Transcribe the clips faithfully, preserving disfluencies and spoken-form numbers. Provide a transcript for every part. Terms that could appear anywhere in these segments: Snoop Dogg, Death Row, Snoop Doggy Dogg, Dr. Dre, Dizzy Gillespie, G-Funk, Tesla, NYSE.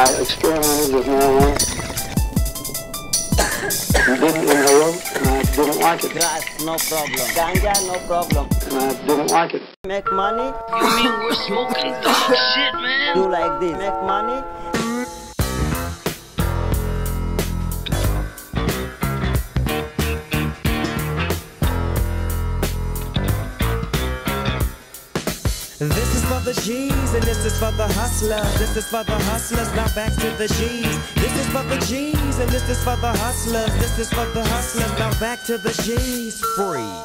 uh, experimented with marijuana. I didn't inhale, and I didn't like it. Grass, no problem. Ganja, no problem. And I didn't like it. Make money. You mean we're smoking dog shit, man? Do like this. Make money. This is for the G's and this is for the hustlers. This is for the hustlers, now back to the G's. This is for the G's and this is for the hustlers. This is for the hustlers, now back to the G's. Freeze,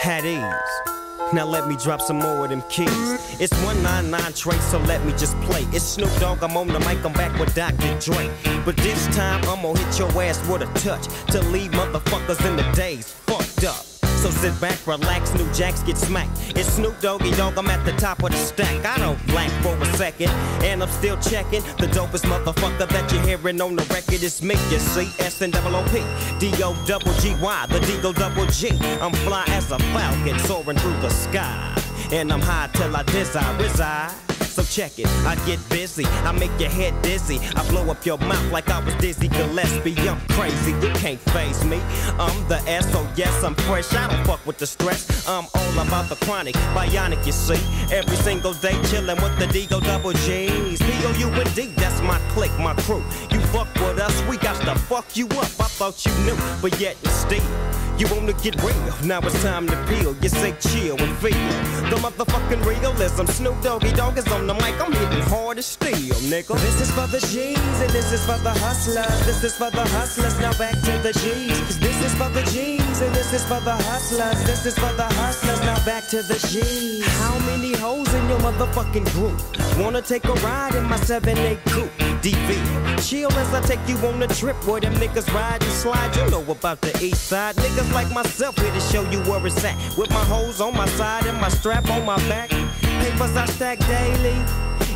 had ease. Now let me drop some more of them keys. It's one nine nine Trey, so let me just play. It's Snoop Dogg, I'm on the mic, I'm back with Doctor Dre. But this time, I'ma hit your ass with a touch to leave motherfuckers in the daze fucked up. So sit back, relax, new jacks get smacked. It's Snoop Doggy Dogg, I'm at the top of the stack. I don't black for a second, and I'm still checking. The dopest motherfucker that you're hearing on the record is me. You see, S N O O P, D O double G Y, the D O double G. I'm fly as a falcon, soaring through the sky. And I'm high till I desire reside. So check it, I get busy, I make your head dizzy, I blow up your mouth like I was Dizzy Gillespie. I'm crazy, you can't phase me, I'm the S, so yes I'm fresh, I don't fuck with the stress, I'm all about the chronic, bionic you see, every single day chillin' with the D O double G's, P O U N D, that's my clique, my crew, you fuck with us, we got to fuck you up, I thought you knew, but yet you still. You wanna get real, now it's time to peel. You say chill and feel the motherfucking realism. Snoop Doggy Dogg is on the mic, I'm hitting hard as steel, nigga. This is for the G's and this is for the hustlers. This is for the hustlers, now back to the G's. This is for the G's and this is for the hustlers. This is for the hustlers, now back to the G's. How many hoes in your motherfucking group wanna take a ride in my seven eight coupe? D V, chill as I take you on a trip where them niggas ride and slide. You know about the east side, niggas like myself here to show you where it's at. With my hoes on my side and my strap on my back. Papers I stack daily.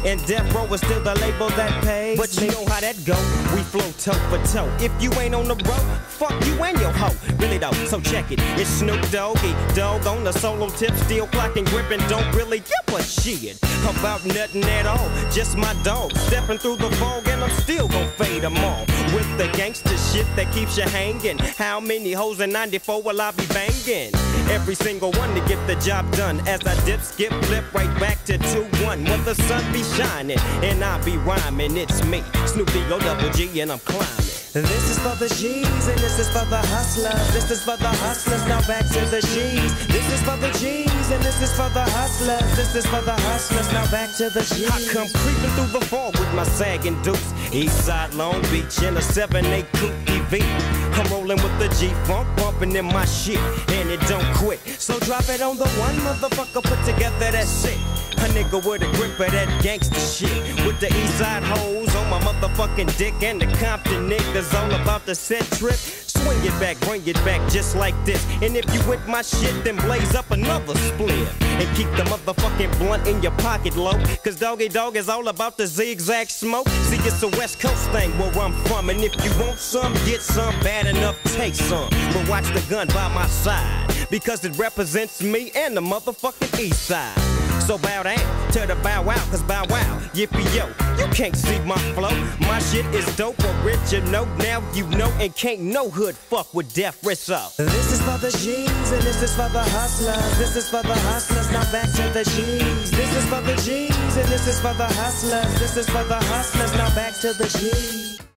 And Death Row is still the label that pays. But you know how that go, we flow toe for toe. If you ain't on the road, fuck you and your hoe. Really though, so check it. It's Snoop Doggy Dogg on the solo tip, still clocking, gripping, don't really give a shit about nothing at all. Just my dog stepping through the fog, and I'm still gon' fade them all with the gangster shit that keeps you hanging. How many hoes in ninety-four will I be banging? Every single one to get the job done. As I dip, skip, flip, right back to two one. When the sun be shining and I be rhyming, it's me, Snoop D O double G, and I'm climbing. This is for the G's and this is for the hustlers. This is for the hustlers, now back to the G's. This is for the G's and this is for the hustlers. This is for the hustlers, now back to the G's. I come creeping through the fall with my sagging deuce. Eastside Long Beach in a seven eight coupe E V. I'm rolling with the G-Funk, bumping in my shit, and it don't quit. So drop it on the one, motherfucker, put together that shit. A nigga with a grip of that gangster shit. With the Eastside hoes on my motherfucking dick, and the Compton niggas all about the set trip. Swing it back, bring it back just like this. And if you with my shit, then blaze up another split. And keep the motherfucking blunt in your pocket low. Cause Doggy Dogg is all about the zigzag smoke. See, it's a West Coast thing where I'm from. And if you want some, get some. Bad enough, take some. But watch the gun by my side, because it represents me and the motherfucking East Side. So bow down to the bow wow, cause bow wow, yippee yo. You can't see my flow, my shit is dope, original. Now you know, and can't no hood fuck with Death Row. This is for the G's and this is for the hustlers. This is for the hustlers, now back to the G's. This is for the G's and this is for the hustlers. This is for the hustlers, now back to the G's.